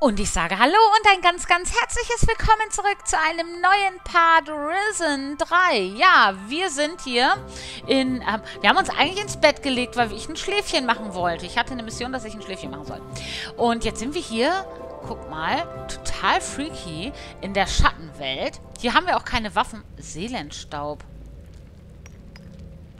Und ich sage Hallo und ein ganz, ganz herzliches Willkommen zurück zu einem neuen Part Risen 3. Ja, wir sind hier in... wir haben uns eigentlich ins Bett gelegt, weil ich ein Schläfchen machen wollte. Ich hatte eine Mission, dass ich ein Schläfchen machen soll. Und jetzt sind wir hier, guck mal, total freaky in der Schattenwelt. Hier haben wir auch keine Waffen. Seelenstaub.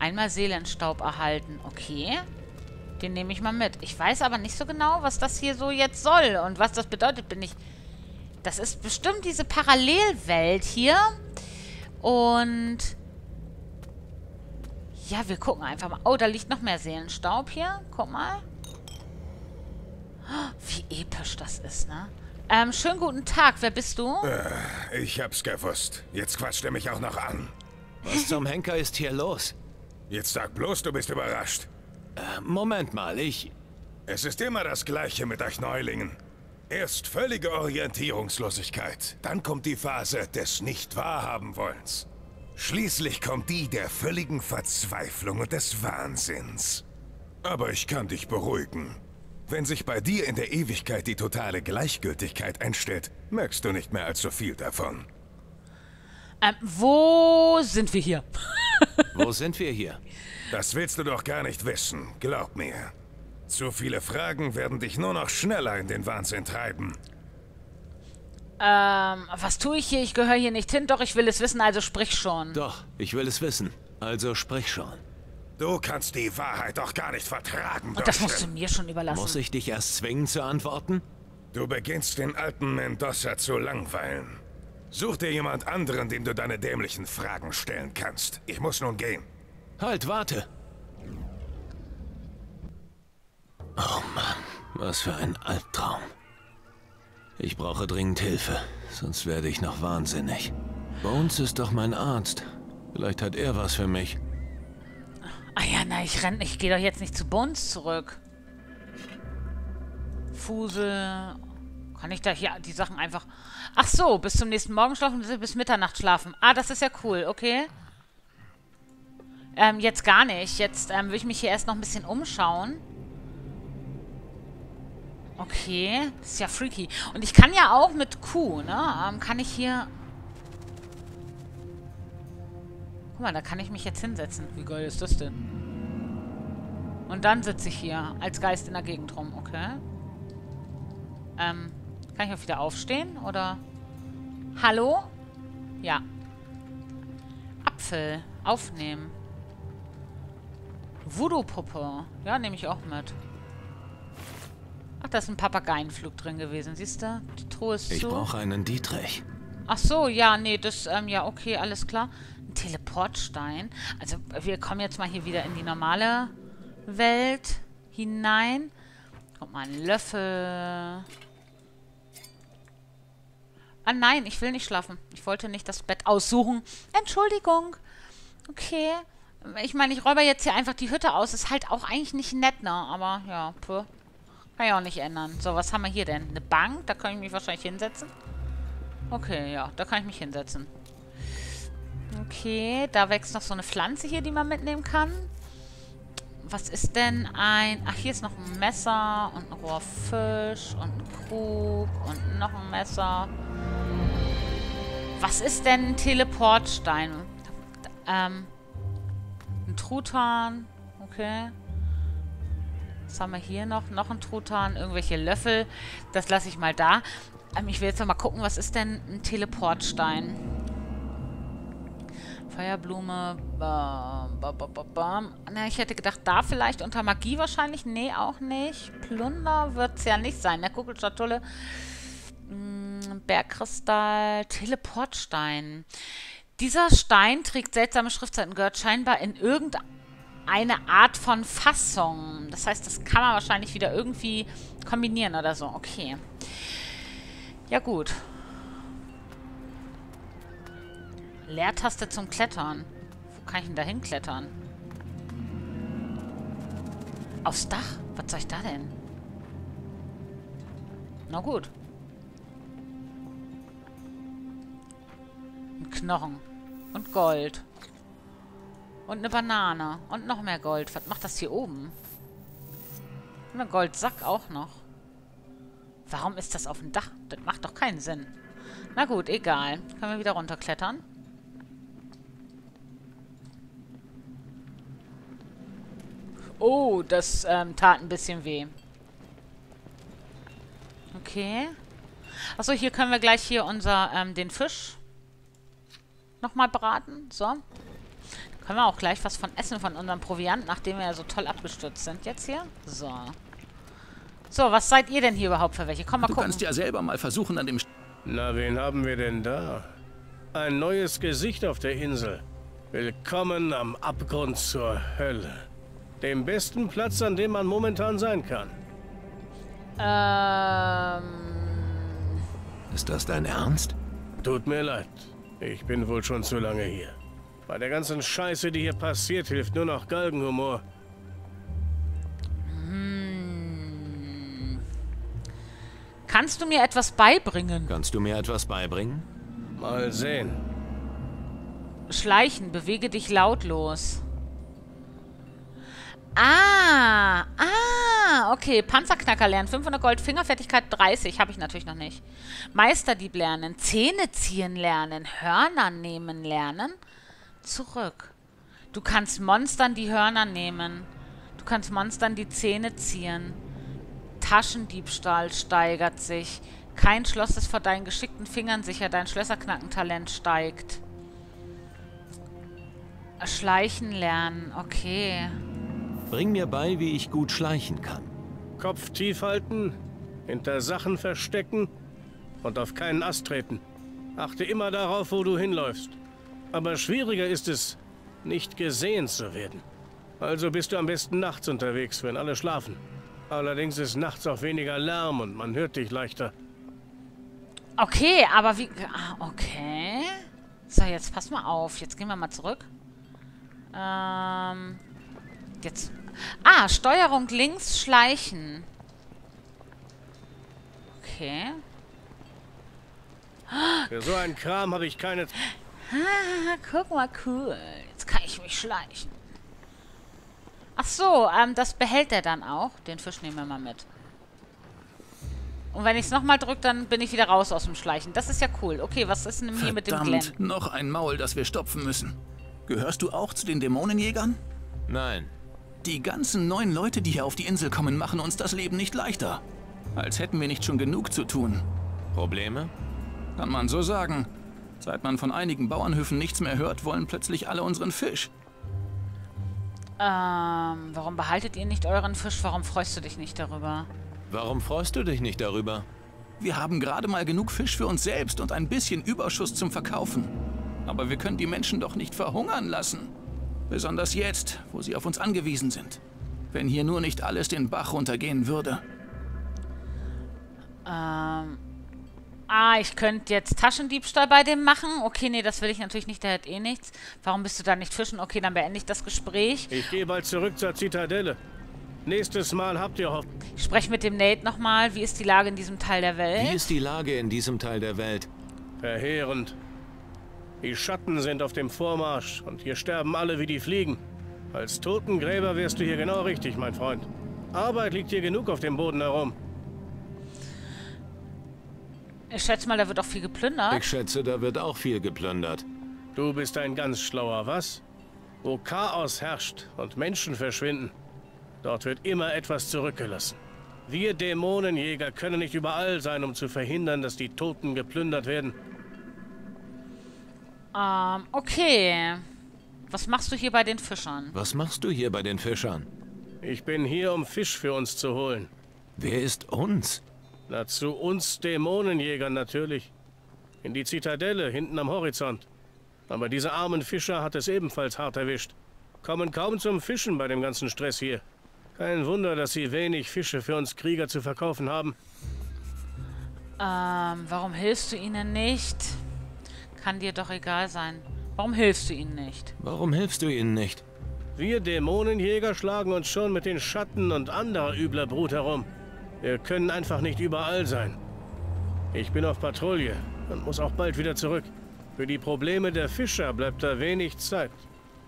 Einmal Seelenstaub erhalten. Okay. Den nehme ich mal mit. Ich weiß aber nicht so genau, was das hier so jetzt soll. Und was das bedeutet, bin ich... Das ist bestimmt diese Parallelwelt hier. Und... Ja, wir gucken einfach mal. Oh, da liegt noch mehr Seelenstaub hier. Guck mal. Oh, wie episch das ist, ne? Schönen guten Tag. Wer bist du? Ich hab's gewusst. Jetzt quatscht er mich auch noch an. Was zum Henker ist hier los? Jetzt sag bloß, du bist überrascht. Moment mal, ich... Es ist immer das Gleiche mit euch Neulingen. Erst völlige Orientierungslosigkeit, dann kommt die Phase des Nicht-Wahrhaben-Wollens. Schließlich kommt die der völligen Verzweiflung und des Wahnsinns. Aber ich kann dich beruhigen. Wenn sich bei dir in der Ewigkeit die totale Gleichgültigkeit einstellt, merkst du nicht mehr allzu viel davon. Wo sind wir hier? Wo sind wir hier? Das willst du doch gar nicht wissen, glaub mir. Zu viele Fragen werden dich nur noch schneller in den Wahnsinn treiben. Was tue ich hier? Ich gehöre hier nicht hin. Doch, ich will es wissen, also sprich schon. Doch, ich will es wissen, also sprich schon. Du kannst die Wahrheit doch gar nicht vertragen, und das musst du mir schon überlassen. Muss ich dich erst zwingen zu antworten? Du beginnst den alten Mendoza zu langweilen. Such dir jemand anderen, dem du deine dämlichen Fragen stellen kannst. Ich muss nun gehen. Halt, warte. Oh Mann, was für ein Albtraum. Ich brauche dringend Hilfe, sonst werde ich noch wahnsinnig. Bones ist doch mein Arzt. Vielleicht hat er was für mich. Ah ja, na, ich gehe doch jetzt nicht zu Bones zurück. Fusel... Kann ich da hier die Sachen einfach... Ach so, bis zum nächsten Morgen schlafen, bis Mitternacht schlafen. Ah, das ist ja cool, okay. Jetzt gar nicht. Jetzt will ich mich hier erst noch ein bisschen umschauen. Okay, das ist ja freaky. Und ich kann ja auch mit Q, ne? Kann ich hier... Guck mal, da kann ich mich jetzt hinsetzen. Wie geil ist das denn? Und dann sitze ich hier als Geist in der Gegend rum, okay. Kann ich auch wieder aufstehen? Oder? Hallo? Ja. Apfel. Aufnehmen. Voodoo-Puppe. Ja, nehme ich auch mit. Ach, da ist ein Papageienflug drin gewesen. Siehst du? Die Truhe ist zu. Ich brauche einen Dietrich. Ach so, ja, nee, das, ja, okay, alles klar. Ein Teleportstein. Also, wir kommen jetzt mal hier wieder in die normale Welt hinein. Guck mal, ein Löffel. Ah nein, ich will nicht schlafen. Ich wollte nicht das Bett aussuchen. Entschuldigung. Okay. Ich meine, ich räuber jetzt hier einfach die Hütte aus. Ist halt auch eigentlich nicht nett, ne? Aber ja, puh. Kann ich auch nicht ändern. So, was haben wir hier denn? Eine Bank? Da kann ich mich wahrscheinlich hinsetzen. Okay, ja. Da kann ich mich hinsetzen. Okay. Da wächst noch so eine Pflanze hier, die man mitnehmen kann. Was ist denn ein... Ach, hier ist noch ein Messer und ein Rohrfisch und ein Krug und noch ein Messer. Was ist denn ein Teleportstein? Ein Truthahn. Okay. Was haben wir hier noch? Noch ein Truthahn. Irgendwelche Löffel. Das lasse ich mal da. Ich will jetzt noch mal gucken, was ist denn ein Teleportstein? Feuerblume. Bam, bam, bam, bam. Na, ich hätte gedacht, da vielleicht unter Magie wahrscheinlich. Nee, auch nicht. Plunder wird es ja nicht sein. Ne? Kugelschatulle. Bergkristall. Teleportstein. Dieser Stein trägt seltsame Schriftzeiten, gehört scheinbar in irgendeine Art von Fassung. Das heißt, das kann man wahrscheinlich wieder irgendwie kombinieren oder so. Okay. Ja, gut. Leertaste zum Klettern. Wo kann ich denn da hinklettern? Aufs Dach? Was soll ich da denn? Na gut. Ein Knochen. Und Gold. Und eine Banane. Und noch mehr Gold. Was macht das hier oben? Und ein Goldsack auch noch. Warum ist das auf dem Dach? Das macht doch keinen Sinn. Na gut, egal. Können wir wieder runterklettern? Oh, das tat ein bisschen weh. Okay. Achso, hier können wir gleich hier unser, den Fisch nochmal braten. So. Da können wir auch gleich was von essen, von unserem Proviant, nachdem wir ja so toll abgestürzt sind jetzt hier. So. So, was seid ihr denn hier überhaupt für welche? Komm mal gucken. Du kannst ja selber mal versuchen an dem... Na, wen haben wir denn da? Ein neues Gesicht auf der Insel. Willkommen am Abgrund zur Hölle. Dem besten Platz, an dem man momentan sein kann. Ist das dein Ernst? Tut mir leid. Ich bin wohl schon zu lange hier. Bei der ganzen Scheiße, die hier passiert, hilft nur noch Galgenhumor. Kannst du mir etwas beibringen? Mal sehen. Schleichen, bewege dich lautlos. Okay. Panzerknacker lernen. 500 Gold, Fingerfertigkeit 30. Habe ich natürlich noch nicht. Meisterdieb lernen. Zähne ziehen lernen. Hörner nehmen lernen. Zurück. Du kannst Monstern die Hörner nehmen. Du kannst Monstern die Zähne ziehen. Taschendiebstahl steigert sich. Kein Schloss ist vor deinen geschickten Fingern sicher. Dein Schlösserknackentalent steigt. Schleichen lernen. Okay. Bring mir bei, wie ich gut schleichen kann. Kopf tief halten, hinter Sachen verstecken und auf keinen Ast treten. Achte immer darauf, wo du hinläufst. Aber schwieriger ist es, nicht gesehen zu werden. Also bist du am besten nachts unterwegs, wenn alle schlafen. Allerdings ist nachts auch weniger Lärm und man hört dich leichter. Okay, aber wie... Okay. So, jetzt pass mal auf. Jetzt gehen wir mal zurück. Jetzt. Steuerung links, schleichen. Okay. Für so einen Kram habe ich keine... Guck mal, cool. Jetzt kann ich mich schleichen. Ach so, das behält er dann auch. Den Fisch nehmen wir mal mit. Und wenn ich es nochmal drücke, dann bin ich wieder raus aus dem Schleichen. Das ist ja cool. Okay, was ist denn hier mit dem Glenn? Noch ein Maul, das wir stopfen müssen. Gehörst du auch zu den Dämonenjägern? Nein. Die ganzen neuen Leute, die hier auf die Insel kommen, machen uns das Leben nicht leichter. Als hätten wir nicht schon genug zu tun. Probleme? Kann man so sagen. Seit man von einigen Bauernhöfen nichts mehr hört, wollen plötzlich alle unseren Fisch. Warum behaltet ihr nicht euren Fisch? Warum freust du dich nicht darüber? Wir haben gerade mal genug Fisch für uns selbst und ein bisschen Überschuss zum Verkaufen. Aber wir können die Menschen doch nicht verhungern lassen. Besonders jetzt, wo sie auf uns angewiesen sind. Wenn hier nur nicht alles den Bach runtergehen würde. Ich könnte jetzt Taschendiebstahl bei dem machen. Okay, nee, das will ich natürlich nicht. Der hat eh nichts. Warum bist du da nicht fischen? Okay, dann beende ich das Gespräch. Ich gehe bald zurück zur Zitadelle. Nächstes Mal habt ihr Hoffnung. Ich spreche mit dem Nate nochmal. Wie ist die Lage in diesem Teil der Welt? Verheerend. Die Schatten sind auf dem Vormarsch und hier sterben alle wie die Fliegen. Als Totengräber wärst du hier genau richtig, mein Freund. Arbeit liegt hier genug auf dem Boden herum. Ich schätze mal, da wird auch viel geplündert. Du bist ein ganz schlauer, was? Wo Chaos herrscht und Menschen verschwinden, dort wird immer etwas zurückgelassen. Wir Dämonenjäger können nicht überall sein, um zu verhindern, dass die Toten geplündert werden. Okay. Was machst du hier bei den Fischern? Ich bin hier, um Fisch für uns zu holen. Wer ist uns? Na, zu uns Dämonenjägern natürlich. In die Zitadelle, hinten am Horizont. Aber diese armen Fischer hat es ebenfalls hart erwischt. Kommen kaum zum Fischen bei dem ganzen Stress hier. Kein Wunder, dass sie wenig Fische für uns Krieger zu verkaufen haben. Warum hilfst du ihnen nicht? Kann dir doch egal sein. Warum hilfst du ihnen nicht? Wir Dämonenjäger schlagen uns schon mit den Schatten und anderer übler Brut herum. Wir können einfach nicht überall sein. Ich bin auf Patrouille und muss auch bald wieder zurück. Für die Probleme der Fischer bleibt da wenig Zeit.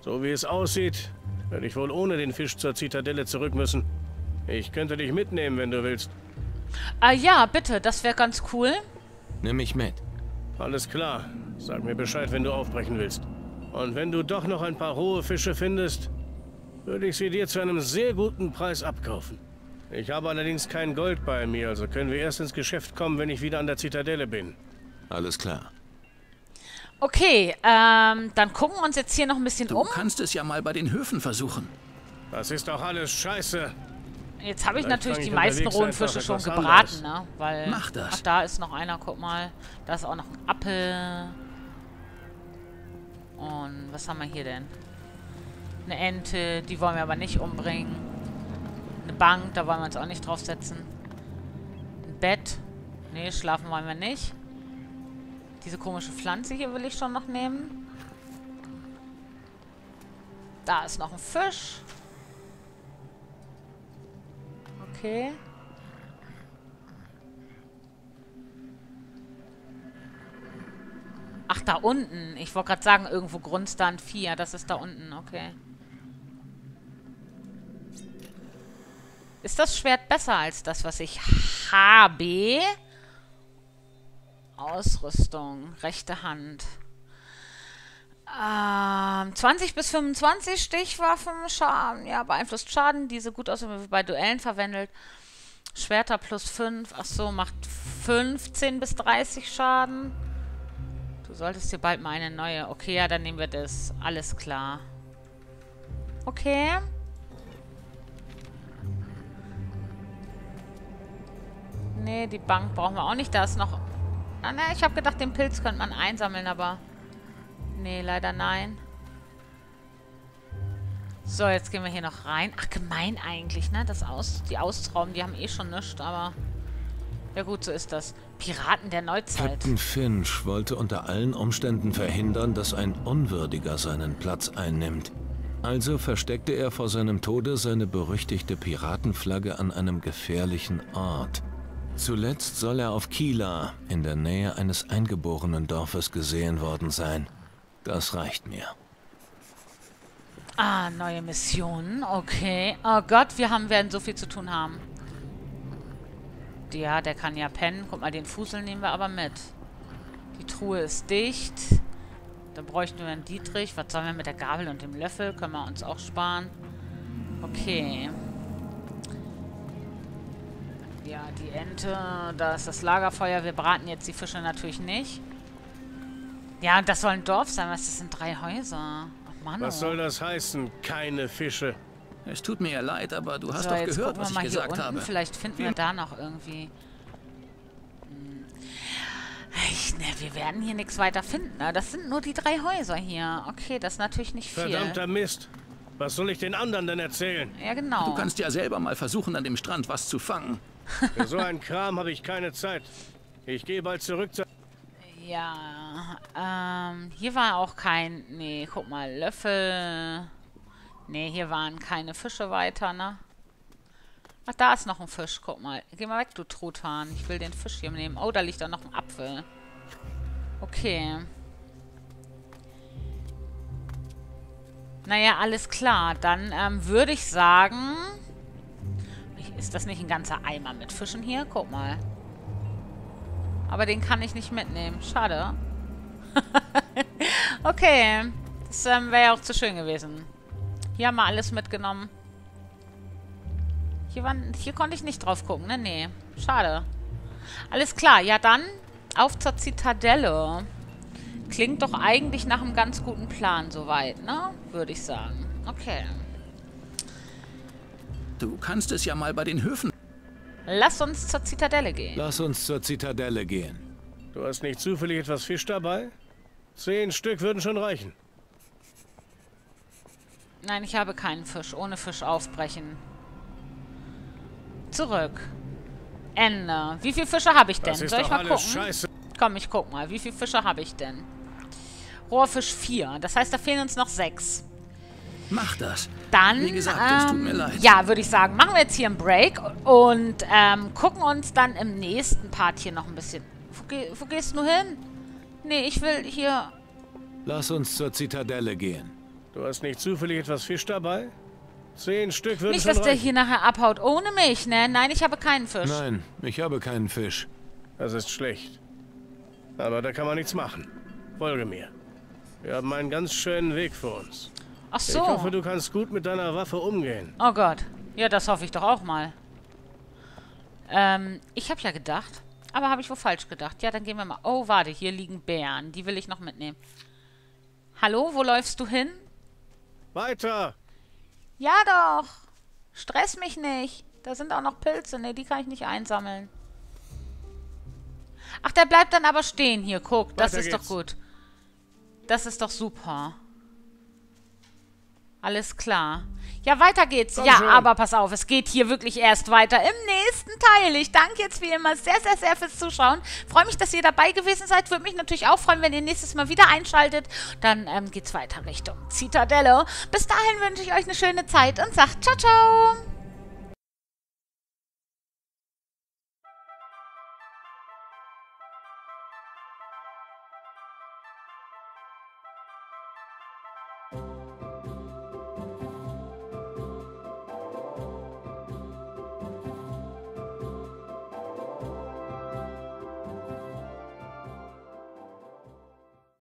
So wie es aussieht, werde ich wohl ohne den Fisch zur Zitadelle zurück müssen. Ich könnte dich mitnehmen, wenn du willst. Ah ja, bitte, das wäre ganz cool. Nimm mich mit. Alles klar. Sag mir Bescheid, wenn du aufbrechen willst. Und wenn du doch noch ein paar rohe Fische findest, würde ich sie dir zu einem sehr guten Preis abkaufen. Ich habe allerdings kein Gold bei mir, also können wir erst ins Geschäft kommen, wenn ich wieder an der Zitadelle bin. Alles klar. Okay, dann gucken wir uns jetzt hier noch ein bisschen um. Du kannst es ja mal bei den Höfen versuchen. Das ist doch alles scheiße. Jetzt habe ich natürlich die meisten rohen Fische schon gebraten, ne? Weil, mach das. Ach, da ist noch einer, guck mal. Da ist auch noch ein Apfel. Und was haben wir hier denn? Eine Ente, die wollen wir aber nicht umbringen. Eine Bank, da wollen wir uns auch nicht draufsetzen. Ein Bett. Nee, schlafen wollen wir nicht. Diese komische Pflanze hier will ich schon noch nehmen. Da ist noch ein Fisch. Okay. Ach, da unten. Ich wollte gerade sagen, irgendwo grunzt da ein Vieh. Ja, das ist da unten. Okay. Ist das Schwert besser als das, was ich habe? Ausrüstung. Rechte Hand. 20 bis 25 Stichwaffen. Schaden. Ja, beeinflusst Schaden. Diese gut aussehen wie bei Duellen verwendet. Schwerter plus 5. Achso, macht 15 bis 30 Schaden. Du solltest dir bald mal eine neue... Okay, ja, dann nehmen wir das. Alles klar. Okay. Nee, die Bank brauchen wir auch nicht. Da ist noch... Ah, ne, ich habe gedacht, den Pilz könnte man einsammeln, aber... Nee, leider nein. So, jetzt gehen wir hier noch rein. Ach, gemein eigentlich, ne? Die Austrauben, die haben eh schon nichts, aber... Ja gut, so ist das. Piraten der Neuzeit. Captain Finch wollte unter allen Umständen verhindern, dass ein Unwürdiger seinen Platz einnimmt. Also versteckte er vor seinem Tode seine berüchtigte Piratenflagge an einem gefährlichen Ort. Zuletzt soll er auf Kila, in der Nähe eines eingeborenen Dorfes, gesehen worden sein. Das reicht mir. Ah, neue Missionen. Okay. Oh Gott, werden so viel zu tun haben. Ja, der kann ja pennen. Guck mal, den Fussel nehmen wir aber mit. Die Truhe ist dicht. Da bräuchten wir einen Dietrich. Was sollen wir mit der Gabel und dem Löffel? Können wir uns auch sparen. Okay. Ja, die Ente. Da ist das Lagerfeuer. Wir braten jetzt die Fische natürlich nicht. Ja, und das soll ein Dorf sein. Was? Das sind 3 Häuser. Ach, Mann. Was soll das heißen? Keine Fische. Es tut mir ja leid, aber du hast doch gehört, was ich gesagt habe. Vielleicht finden wir da noch irgendwie... wir werden hier nichts weiter finden. Das sind nur die 3 Häuser hier. Okay, das ist natürlich nicht viel. Verdammter Mist. Was soll ich den anderen denn erzählen? Ja, genau. Du kannst ja selber mal versuchen, an dem Strand was zu fangen. Für so einen Kram habe ich keine Zeit. Ich gehe bald zurück zu... Ja, hier war auch kein... Nee, guck mal, Löffel... Ne, hier waren keine Fische weiter, ne? Ach, da ist noch ein Fisch, guck mal. Geh mal weg, du Truthahn. Ich will den Fisch hier nehmen. Oh, da liegt doch noch ein Apfel. Okay. Naja, alles klar. Dann würde ich sagen... Ist das nicht ein ganzer Eimer mit Fischen hier? Guck mal. Aber den kann ich nicht mitnehmen. Schade. Okay. Das wäre ja auch zu schön gewesen. Hier haben wir alles mitgenommen. Hier konnte ich nicht drauf gucken, ne? Nee. Schade. Alles klar. Ja, dann auf zur Zitadelle. Klingt doch eigentlich nach einem ganz guten Plan soweit, ne? Würde ich sagen. Okay. Du kannst es ja mal bei den Höfen... Lass uns zur Zitadelle gehen. Lass uns zur Zitadelle gehen. Du hast nicht zufällig etwas Fisch dabei? 10 Stück würden schon reichen. Nein, ich habe keinen Fisch. Ohne Fisch aufbrechen. Zurück. Ende. Wie viele Fische habe ich denn? Soll ich mal gucken? Scheiße. Komm, ich guck mal. Wie viele Fische habe ich denn? Rohrfisch 4. Das heißt, da fehlen uns noch 6. Mach das. Dann, wie gesagt, das tut mir leid. Ja, würde ich sagen, machen wir jetzt hier einen Break und gucken uns dann im nächsten Part hier noch ein bisschen... Wo gehst du hin? Nee, ich will hier... Lass uns zur Zitadelle gehen. Du hast nicht zufällig etwas Fisch dabei? 10 Stück würden schon reichen. Nicht, dass der hier nachher abhaut ohne mich, ne? Nein, ich habe keinen Fisch. Nein, ich habe keinen Fisch. Das ist schlecht. Aber da kann man nichts machen. Folge mir. Wir haben einen ganz schönen Weg vor uns. Ach so. Ich hoffe, du kannst gut mit deiner Waffe umgehen. Oh Gott. Ja, das hoffe ich doch auch mal. Ich habe ja gedacht. Aber habe ich wohl falsch gedacht. Ja, dann gehen wir mal... Oh, warte, hier liegen Bären. Die will ich noch mitnehmen. Hallo, wo läufst du hin? Weiter! Ja doch! Stress mich nicht! Da sind auch noch Pilze. Ne, die kann ich nicht einsammeln. Ach, der bleibt dann aber stehen hier. Guck, das ist doch gut. Das ist doch super. Alles klar. Ja, weiter geht's. Ja, aber pass auf, es geht hier wirklich erst weiter im nächsten Teil. Ich danke jetzt wie immer sehr, sehr, sehr fürs Zuschauen. Freue mich, dass ihr dabei gewesen seid. Würde mich natürlich auch freuen, wenn ihr nächstes Mal wieder einschaltet. Dann geht's weiter Richtung Zitadelle. Bis dahin wünsche ich euch eine schöne Zeit und sagt ciao, ciao.